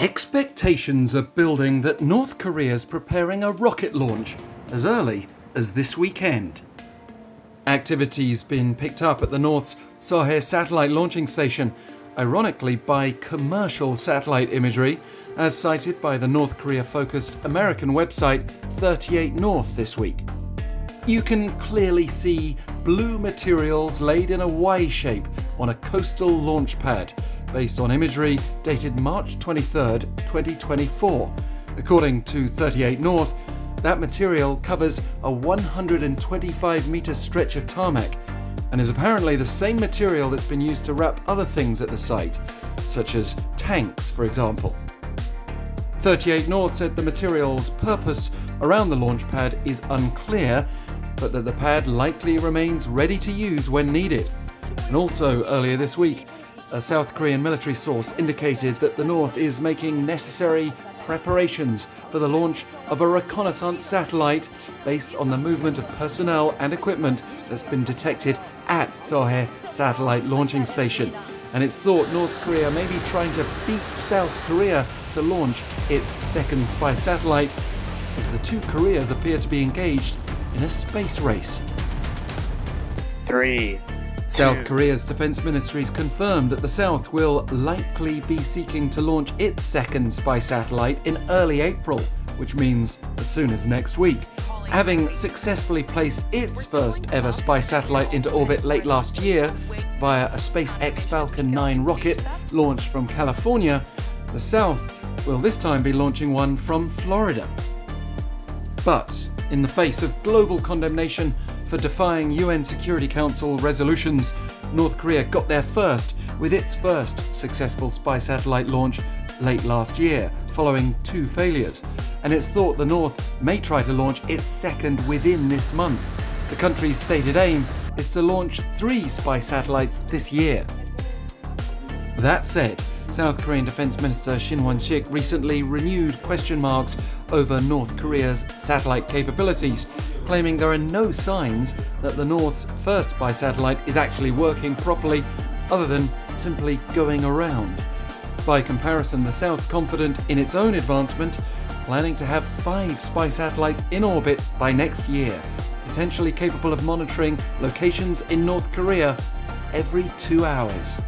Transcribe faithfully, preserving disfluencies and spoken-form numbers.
Expectations are building that North Korea's preparing a rocket launch as early as this weekend. Activity's been picked up at the North's Sohae satellite launching station, ironically by commercial satellite imagery, as cited by the North Korea-focused American website thirty-eight North this week. You can clearly see blue materials laid in a Y shape on a coastal launch pad, based on imagery dated March twenty-third, twenty twenty-four. According to thirty-eight North, that material covers a one hundred twenty-five meter stretch of tarmac and is apparently the same material that's been used to wrap other things at the site, such as tanks, for example. thirty-eight North said the material's purpose around the launch pad is unclear, but that the pad likely remains ready to use when needed. And also earlier this week, a South Korean military source indicated that the North is making necessary preparations for the launch of a reconnaissance satellite based on the movement of personnel and equipment that's been detected at Sohae Satellite Launching Station. And it's thought North Korea may be trying to beat South Korea to launch its second spy satellite, as the two Koreas appear to be engaged in a space race. Three. South Korea's defense ministry's confirmed that the South will likely be seeking to launch its second spy satellite in early April, which means as soon as next week, having successfully placed its first ever spy satellite into orbit late last year via a SpaceX Falcon nine rocket launched from California. The South will this time be launching one from Florida. But in the face of global condemnation for defying U N Security Council resolutions, North Korea got there first with its first successful spy satellite launch late last year, following two failures. And it's thought the North may try to launch its second within this month. The country's stated aim is to launch three spy satellites this year. That said, South Korean Defense Minister Shin Won-sik recently renewed question marks over North Korea's satellite capabilities, claiming there are no signs that the North's first spy satellite is actually working properly, other than simply going around. By comparison, the South's confident in its own advancement, planning to have five spy satellites in orbit by next year, potentially capable of monitoring locations in North Korea every two hours.